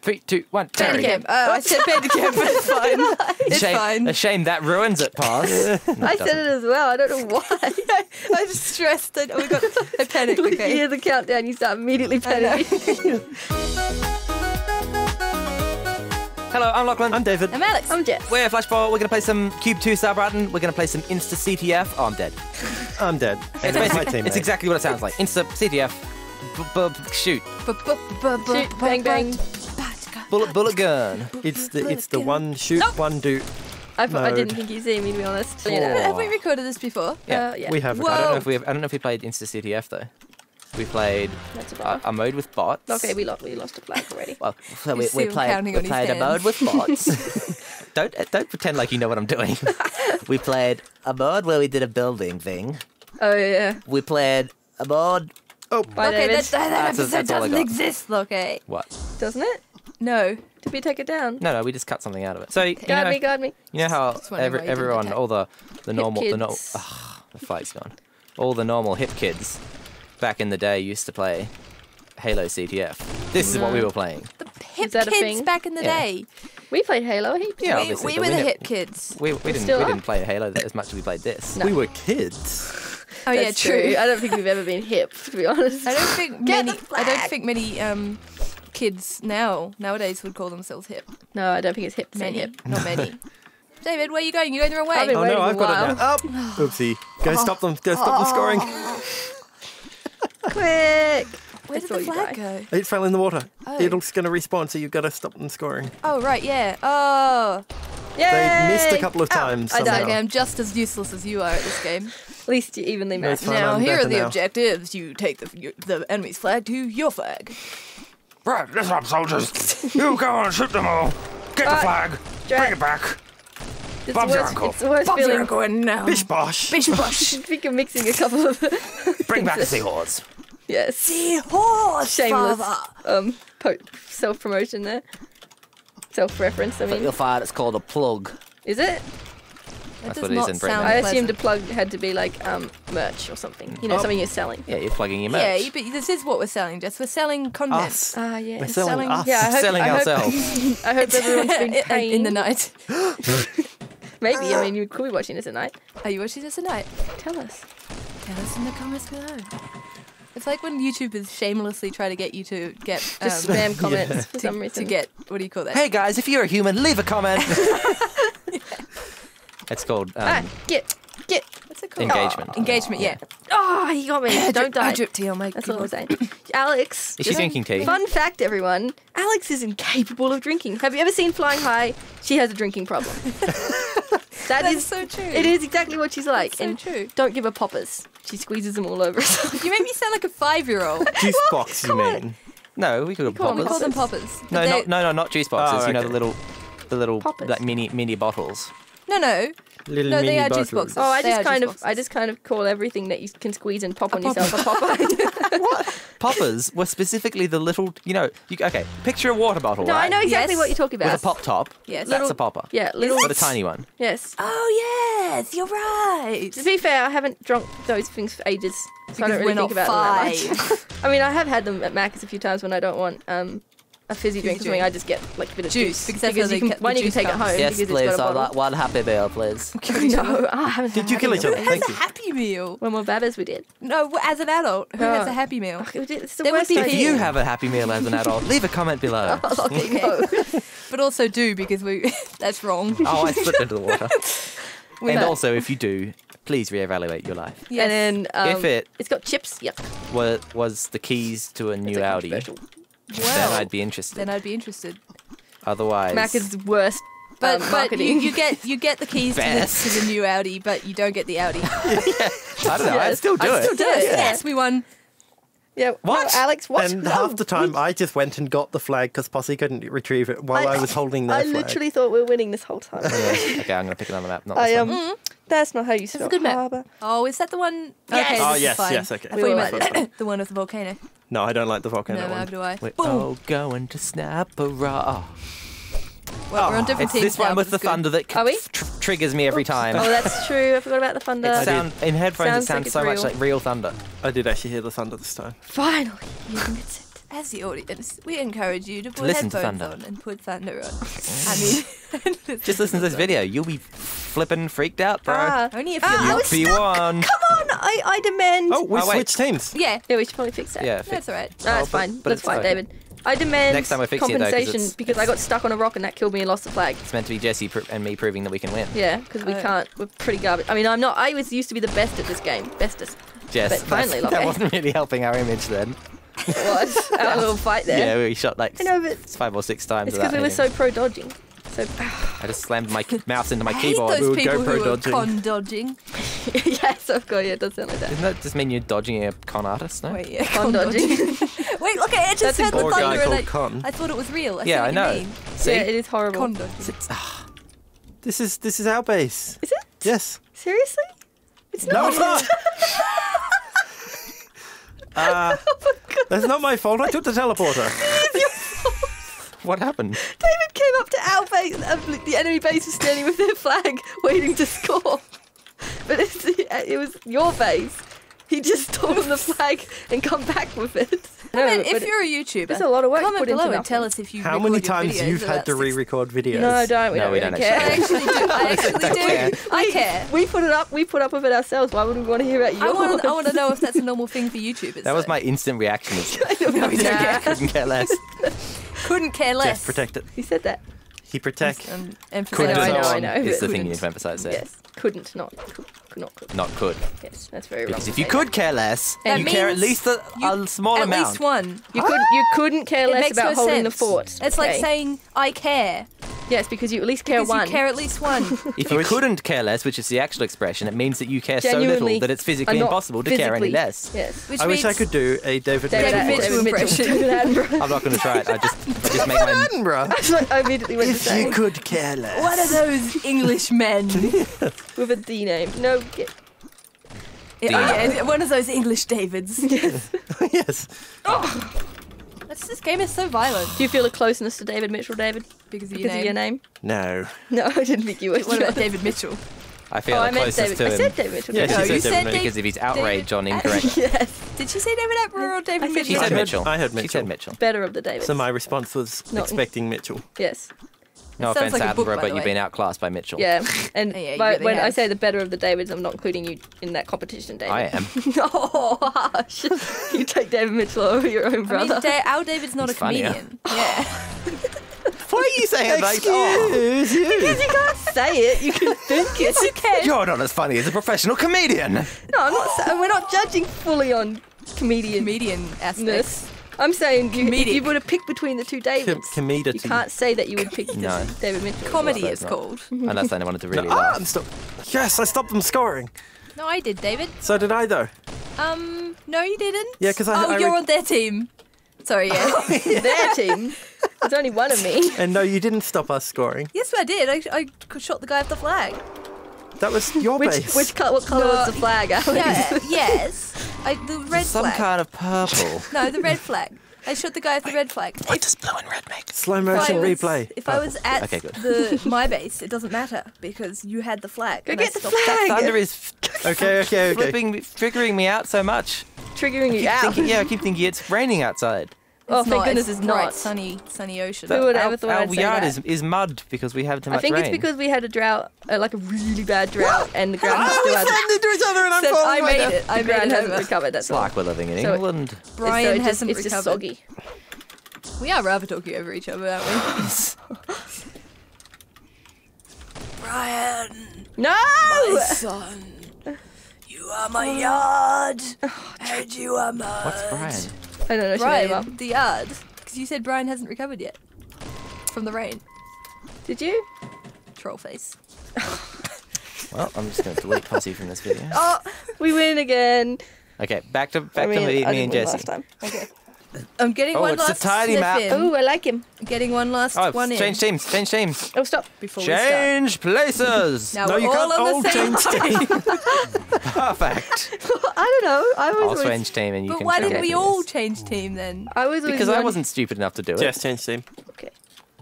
3, 2, 1. Bandicamp. Oh, I said Bandicamp, but it's fine. It's fine. A shame that ruins it, Pass. No, I said it as well. I don't know why. I was stressed. Oh, my God. I panicked. Okay. You hear the countdown, you start immediately panicking. Hello, I'm Lachlan. I'm David. I'm Alex. I'm Jess. We're Flashball. We're going to play some Cube 2 Sauerbraten. We're going to play some Insta-CTF. Oh, I'm dead. I'm dead. It's my team. It's exactly what it sounds like. Insta-CTF. Shoot. Shoot. Bang, bang. Bullet gun. It's the one shoot, one do. I didn't think you see me, to be honest. Have we recorded this before? Yeah, we have. I don't know if we played Insta-CTF though. We played a mode with bots. Okay, we lost a flag already. Well, so we played a mode with bots. don't pretend like you know what I'm doing. We played a mode where we did a building thing. Oh yeah. We played a mode. Oh, okay, that episode doesn't exist. Okay. What? Doesn't it? No. Did we take it down? No, we just cut something out of it. So guard me. You know how everyone, all the normal, the fight's gone. All the normal hip kids back in the day used to play Halo CTF. This is what we were playing. The hip kids back in the day. We played Halo a heap. Yeah, we were the hip kids. We didn't play Halo as much as we played this. No. We were kids. Oh that's true. I don't think we've ever been hip, to be honest. I don't think many kids nowadays would call themselves hip. No, I don't think it's hip to say hip. Not many. David, where are you going? You're going the wrong way. I've been waiting a while. Got it now. Oh. Oopsie. Go stop them. Go stop them scoring. Quick. Where did the flag go? It fell in the water. Oh. It's going to respawn, so you've got to stop them scoring. Oh, right, yeah. Oh. They missed a couple of times. I died. I'm just as useless as you are at this game. At least you evenly matched. Now, here are the objectives. You take the enemy's flag to your flag. Right, listen up, soldiers. You go on and shoot them all. Get the flag. Bring it back. Bob's your uncle. It's the worst feeling. Bob's your uncle and now. Bish bosh. Bish bosh. I think I'm mixing a couple of bring back the seahorse. Yes. Seahorse. Shameless. Self-promotion there. Self-reference, I mean. You'll find it's called a plug. Is it? That's what it is in Britain. I assumed a plug had to be like merch or something. You know, something you're selling. Yeah, you're plugging your merch. Yeah, but this is what we're selling, Jess. We're selling content. Yeah. We're selling us. Yeah, ourselves. I hope everyone's been paying. In the night. Maybe. I mean, you could be watching this at night. Are you watching this at night? Tell us. Tell us in the comments below. It's like when YouTubers shamelessly try to get you to get just spam comments for some reason. To get, what do you call that? Hey guys, if you're a human, leave a comment. It's called get. What's it called? Engagement. Engagement. Yeah. Oh, you got me. Don't die. I drip tea on my. That's all I'm saying. Alex. Is she drinking tea? Fun fact, everyone. Alex is incapable of drinking. Have you ever seen Flying High? She has a drinking problem. That is so true. It is exactly what she's like. That's so true. Don't give her poppers. She squeezes them all over herself. You make me sound like a 5-year-old. Juice box, you mean? No, we call them poppers. We call them poppers. No, not juice boxes. You know the little like mini bottles. No. Little no, they are bottles. Juice boxes. Oh, I just kind of call everything that you can squeeze and pop on yourself a popper. What? Poppers were specifically the little, okay, picture a water bottle. No, right? I know exactly what you're talking about. With a pop top. Yes. That's a popper. Yeah, but a tiny one. Yes. Oh yes, you're right. To be fair, I haven't drunk those things for ages, so I don't really think about them that much. I mean, I have had them at Macca's a few times when I don't want a fizzy drink or something, I just get like a bit of juice. Because you can take it home. Yes, please, it's got one Happy Meal, please. No, I haven't had a Happy Meal. Did you kill each other? Thank you. Happy Meal? When we're babies, we did. No, as an adult, who has a Happy Meal? If you have a Happy Meal as an adult, leave a comment below. But also do, because that's wrong. Oh, I slipped into the water. And also, if you do, please reevaluate your life. Yes. And then, if it's got chips, yep. Was the keys to a new Audi. Well, then I'd be interested. Otherwise, Macca's worst. But you get the keys to the new Audi, but you don't get the Audi. I don't know. I'd still do it. Yes, we won. Yeah. What? No, Alex? What? And half the time, I just went and got the flag because Posse couldn't retrieve it while I was holding their flag. I literally thought we were winning this whole time. Okay, I'm going to pick another map. Not this one. That's not how you spell harbour. Oh, is that the one? Yes. Okay, yes, okay. I thought you meant the one with the volcano. No, I don't like the volcano one. No, neither do I. We're all going to snap a raw. Well, we're on different teams. It's this one with the thunder that triggers me every time. Oh, that's true. I forgot about the thunder. In headphones, it sounds so much like real thunder. I did actually hear the thunder this time. Finally, you admit it. As the audience, we encourage you to put headphones on and put thunder on. Just listen to this video. You'll be flipping freaked out, bro. Only if you're one. Come on, I demand. Oh, we switched teams. Yeah, we should probably fix that. Yeah, that's all right. That's fine. That's fine, David. I demand next time compensation because I got stuck on a rock and that killed me and lost the flag. It's meant to be Jesse and me proving that we can win. Yeah, because we can't. We're pretty garbage. I mean, I'm not. I was used to be the best at this game, bestest. Jess, but finally, that wasn't really helping our image then. What? Our little fight there. Yeah, we shot like five or six times. It's because we were so pro dodging. So I just slammed my mouse into my keyboard. Those people who were con dodging. Yes, of course. Yeah, it does sound like that. Doesn't that just mean you're dodging a con artist? No. Wait, yeah, con dodging. Wait, look! I just heard the thunder and I thought it was real. Yeah, I know. See, it is horrible. Con dodging. This is our base. Is it? Yes. Seriously? It's not. No, it's not. That's not my fault. I took the teleporter. It is your fault. What happened? David came up to our base. The enemy base was standing with their flag, waiting to score. But it was your base. He just stolen the flag and come back with it. No, I mean, if you're a YouTuber, there's a lot of work put below and tell us if you. How many times you've had to re-record videos? No, don't. We don't care. I actually do. I care. We put it up. We put up with it ourselves. Why would we want to hear about you? I want to know if that's a normal thing for YouTubers. That was my instant reaction. I couldn't care less. Couldn't care less. Just protect it. He said that. He protect. I know. It's the thing you need to emphasise there. Yes. Couldn't not could. Yes, that's very wrong. Because if you could care less, you care at least a small amount. At least one. You couldn't care less about holding the fort. It's like saying I care. Yes, because you at least care one. You care at least one. If you couldn't care less, which is the actual expression, it means that you care so little that it's physically impossible to care any less. Yes. I wish I could do a David Mitchell impression. I'm not going to try it. I just make my own. I immediately went to say. If you could care less. One of those Englishmen with a D name. No. Yeah, one of those English Davids. Yes. Yes. Oh. This game is so violent. Do you feel a closeness to David Mitchell, David? Because of your name? No. No, I didn't think you were. What about David Mitchell? I feel a closeness to him. I said David Mitchell. Yeah, no, you said David. Because of his outrage on incorrect. Yes. Did she say David Attenborough or David Mitchell? She said Mitchell. I heard Mitchell. She said Mitchell. Better of the Davids. So my response was expecting Mitchell. Yes. No offense, Attenborough, but you've been outclassed by Mitchell. Yeah, and when I say the better of the Davids, I'm not including you in that competition, David. I am. Oh, harsh. You take David Mitchell over your own brother. I mean, our David's not a comedian. Yeah. Why are you saying that? Excuse you. Because you can't say it. You can think it. Yes, you can. You're not as funny as a professional comedian. No, I'm not. We're not judging fully on comedian aspects. I'm saying you would have picked between the two Davids. You can't say that you would pick David Mitchell. Comedy is called. Unless they wanted to really laugh. Yes, I stopped them scoring. No, I did, David. So did I, though. No, you didn't. Yeah, because I you're on their team. Sorry, yeah. Their team. There's only one of me. And no, you didn't stop us scoring. Yes, I did. I shot the guy off the flag. That was your base. What colour was the flag, Alex? Yeah, yes. The red flag. Some kind of purple. No, the red flag. I shot the guy with the red flag. What does blue and red make? Slow motion replay. If I was at my base, it doesn't matter because you had the flag. Go get the flag. That thunder is triggering me out so much. Triggering you out? I keep thinking it's raining outside. Oh, thank goodness it's not sunny ocean. Who would have ever thought I'd say that? Our yard is mud because we have too much rain. I think it's because we had a drought, like a really bad drought, and the ground still hasn't. I made it. The ground hasn't recovered. That's like we're living in England. Brian hasn't recovered. It's just soggy. We are rather talking over each other, aren't we? Brian. No. My son. You are my yard, and you are mud. What's Brian? I don't know. Brian, the yard. Because you said Brian hasn't recovered yet. From the rain. Did you? Troll face. Well, I'm just going to delete Posse from this video. Oh, we win again. Okay, back to me and Jesse. Last time. Okay. I'm getting one last it's a tiny map. Oh, I like him. I'm getting one last one in. Change teams. Oh, stop. Change places. Now we're all on the same team. Perfect. I don't know. I'll change team and you can change. But why didn't we all change team then? Because I wasn't stupid enough to do it. Just change team. Okay.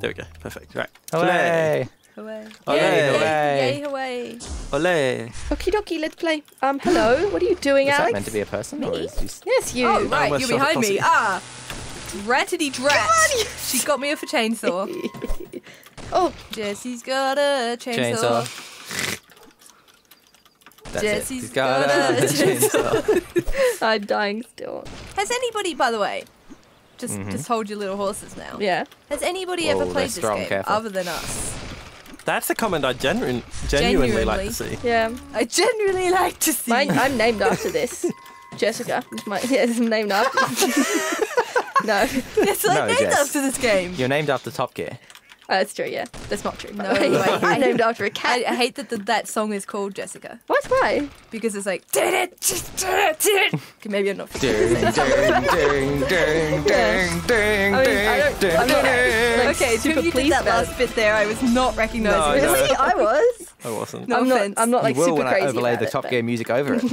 There we go. Perfect. Right. Away. Away. Yay, away. Olé. Okie dokie, let's play. Hello, what are you doing, Alex? Is that meant to be a person? Or is this... Yes, you. Oh, right, you're behind me. Drettity dret. She got me off a chainsaw. Oh, Jesse's got a chainsaw. That's Jesse's it. Got a chainsaw. I'm dying still. Has anybody, by the way, just hold your little horses now. Yeah. Has anybody ever played this game other than us? That's a comment I genuinely like to see. Yeah. I genuinely like to see. I'm named after this. Jessica. I'm named after No. Yes, I'm named after this game. You're named after Top Gear. Oh, that's true, yeah. That's not true. No, anyway, I'm named after a cat. I hate that that song is called Jessica. What? Why? Because it's like, did it, just did it, did it. Okay, maybe I'm not fixing the same. I mean, okay, so if you did that last bit there, I was not recognising it. Really? I was. I wasn't. No offense. I'm not like super crazy about it. You will when I overlay the Top Gear music over it.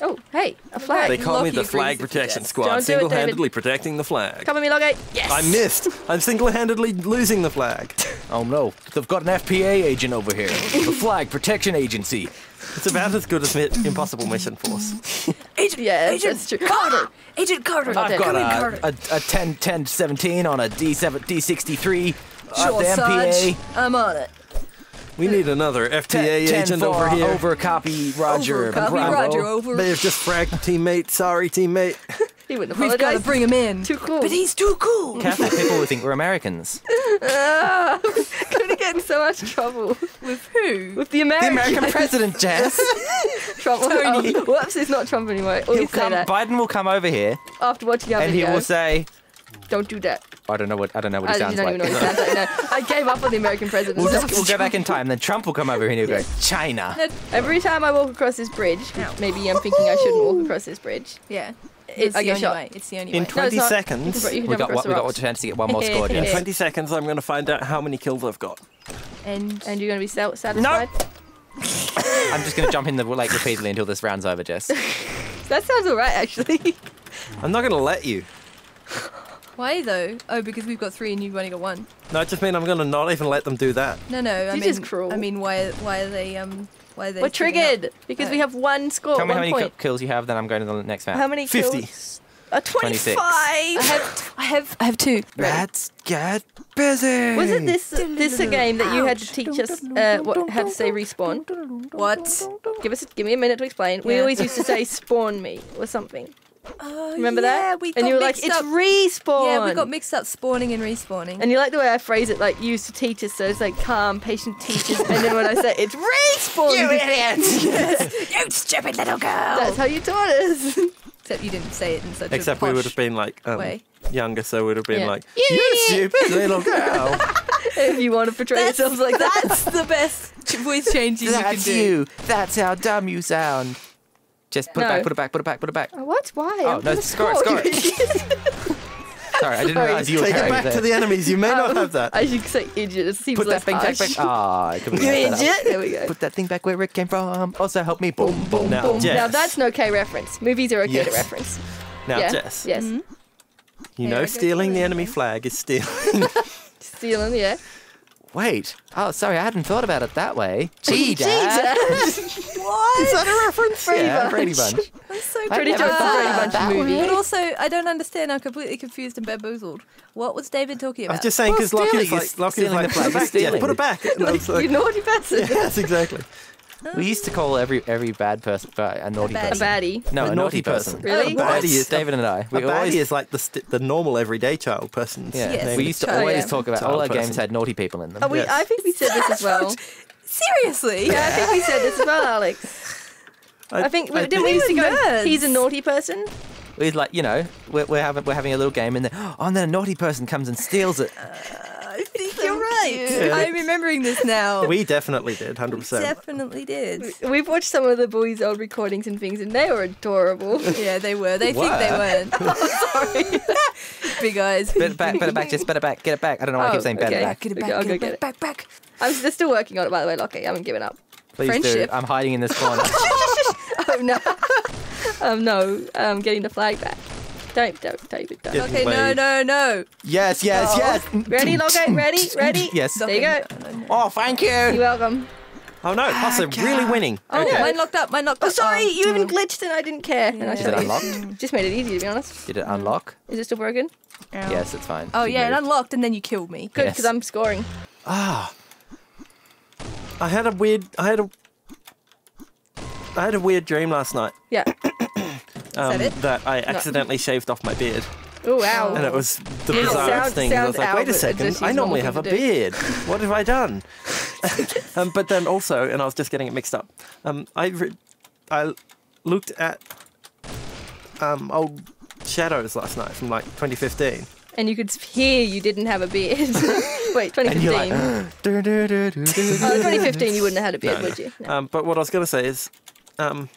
Oh, hey, a flag. They call me the Flag Protection Squad, single-handedly protecting the flag. Come with me, Logate. Yes! I missed. I'm single-handedly losing the flag. Oh, no. They've got an FPA agent over here. The Flag Protection Agency. It's about as good as Impossible Mission Force. Agent Carter! Agent Carter! I've got a 10-17 on a D63. Sure, the MPA. I'm on it. We need another FTA agent over here. Over copy Roger. Over copy Roger, over. May have just fragged teammate. Sorry, teammate. He wouldn't apologize. We've got to bring him in. Too cool. But he's too cool. Careful, people who think we're Americans. Going to get in so much trouble. With who? With the American. The American president, Jess. Trump. Tony. Whoops, it's not Trump anymore. Biden will come over here. After watching our video. And he will say... Don't do that. I don't know what he sounds like. I gave up on the American president. We'll go back in time. Then Trump will come over here and he'll go, China. Every time I walk across this bridge, maybe I'm thinking I shouldn't walk across this bridge. Yeah. It's the only way. It's the only way. In 20 seconds, we've got a chance to get one more score. In 20 seconds, I'm going to find out how many kills I've got. And you're going to be satisfied? No. I'm just going to jump in the lake repeatedly until this round's over, Jess. That sounds all right, actually. I'm not going to let you. Why though? Oh, because we've got three and you've only got one. No, I just mean I'm gonna not even let them do that. No, I mean just cruel. I mean, why are they? We're triggered because we have one score. Tell me how many kills you have, then I'm going to the next round. How many? 50. 25. I have two. Let's get busy. Wasn't this a game that you had to teach us how to say respawn? What? Give me a minute to explain. Yeah. We always used to say spawn me or something. Remember that? Yeah, we got mixed up. And you were like, it's respawn. Yeah, we got mixed up spawning and respawning. And you like the way I phrase it, like, you used to teach us, so it's like calm, patient teachers. And then when I say, it's respawn. You idiot. You stupid little girl. That's how you taught us. Except you didn't say it in such a posh we would have been, like, way. Younger, so we would have been like, you stupid little girl. If you want to portray yourself like that. That's the best voice changing you can do. That's you. That's how dumb you sound. Just put it back. Oh, what? Why? Oh, no, score it. Sorry, I didn't realise you were carrying it. Take it back to the enemies. You may not have that. I should say idiot. It seems less harsh. Put that thing back. Oh, you idiot. There we go. Put that thing back where it came from. Also, help me. Boom, boom, boom. Now, Jess. Now that's an okay reference. Movies are okay to reference. Now, Jess. Yes. You know stealing the enemy flag is stealing. Stealing, yeah. Wait. Oh, sorry, I hadn't thought about it that way. Gee, Dad. What? Is that a reference? Brady Bunch. I'm so pretty sure it's the Brady Bunch movie. But also, I don't understand. I'm completely confused and bamboozled. What was David talking about? I was just saying, because Lachlan is like, put it back. You naughty bastard. Yes, exactly. We used to call every bad person a naughty person. A baddie. No, a naughty person. Really? A baddie is David and I. A baddie is like the normal everyday child person. Yeah. Yes. We used to always talk about all our games had naughty people in them. I think we said this as well. Seriously? Yeah, I think we said this as well, Alex. I think we used to go, he's a naughty person? We'd like, we're having a little game and then, and then a naughty person comes and steals it. I think you're right. Yeah. I'm remembering this now. We definitely did, 100%. Definitely did. We've watched some of the boys' old recordings and things, and they were adorable. Yeah, they were. They think they weren't. Oh, sorry. Big eyes. Better back, just better back. Get it back. I don't know why I keep saying better back. Get it back, get it back. They're still working on it, by the way, Lockie. I haven't given up. Please do. I'm hiding in this corner. Oh, no. I'm getting the flag back. Don't, David, don't. Okay, no. Yes. Ready, Logate? Ready? Yes. There you go. Oh, thank you. You're welcome. Oh no, plus they're really winning. Oh, okay. Mine locked up, mine locked up. Oh, sorry, you even glitched and I didn't care. Yeah. And I it unlocked? Just made it easy, to be honest. Did it unlock? Is it still broken? Ow. Yes, it's fine. Oh, yeah, it unlocked and then you killed me. Good, because I'm scoring. Ah. I had a weird, I had a weird dream last night. Yeah. That I accidentally shaved off my beard. Oh, wow. And it was the bizarrest thing. I was like, wait a second, I normally have a beard. What have I done? But then also, and I was just getting it mixed up, I looked at old shadows last night from like 2015. And you could hear you didn't have a beard. Wait, 2015. And you're like, do, do, do, do, do, do. Oh, 2015 you wouldn't have had a beard, would you? No. But what I was going to say is... ow.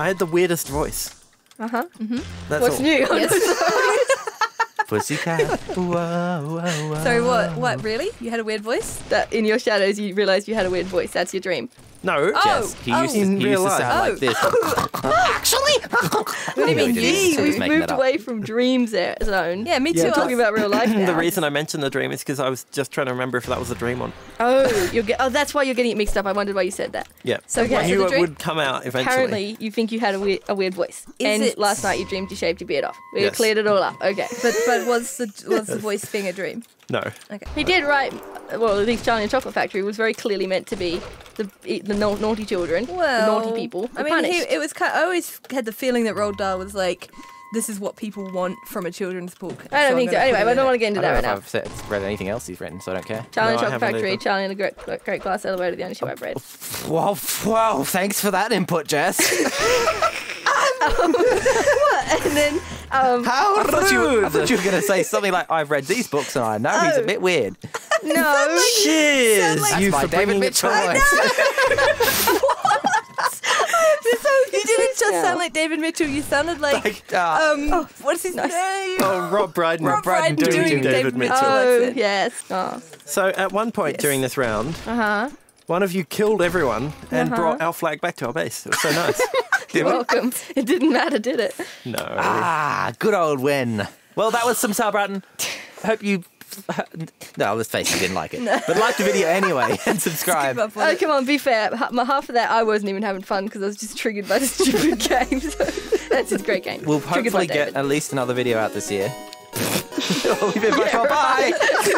I had the weirdest voice. Uh-huh. Mm-hmm. That's what's all. New? Yes. Pussycat. Sorry, what, really? You had a weird voice? That in your shadows you realised you had a weird voice. That's your dream. No. Oh, Jess, he used to sound like this. Actually? What do you mean you? We've moved away from dreams zone. Yeah, me too. We're talking about real life now. The reason I mentioned the dream is because I was just trying to remember if that was a dream on. Oh, oh, that's why you're getting it mixed up. I wondered why you said that. Yeah. So I knew it would come out eventually. Apparently, you think you had a weird voice. And last night you dreamed you shaved your beard off. We cleared it all up. Okay. But was the voice thing a dream? No. Okay. He did write, well, at least Charlie and the Chocolate Factory was very clearly meant to be the naughty children, the naughty people. I mean, it was kind of, I always had the feeling that Roald Dahl was like, this is what people want from a children's book. I don't think so. Anyway, I don't want to get into that right now. I've read anything else he's written, so I don't care. Charlie and the Chocolate Factory, Charlie and the Great Glass Elevator, the only show I've read. Wow, thanks for that input, Jess. What? And then... how rude! I thought you were going to say something like, I've read these books and I know he's a bit weird. No. Cheers! Like you for David Mitchell. You didn't just sound like David Mitchell, you sounded like what's his name? Oh, Rob Brydon. Rob Brydon doing David Mitchell. Oh, yes. Oh. So at one point during this round, one of you killed everyone and brought our flag back to our base. It was so nice. You're welcome. It didn't matter, did it? No. Ah, good old win. Well, that was some Sauerbraten. Hope you... No, let's face it, you didn't like it. No. But like the video anyway and subscribe. Oh, come on, be fair. Half of that, I wasn't even having fun because I was just triggered by the stupid game. So that's a great game. We'll hopefully get at least another video out this year. Bye.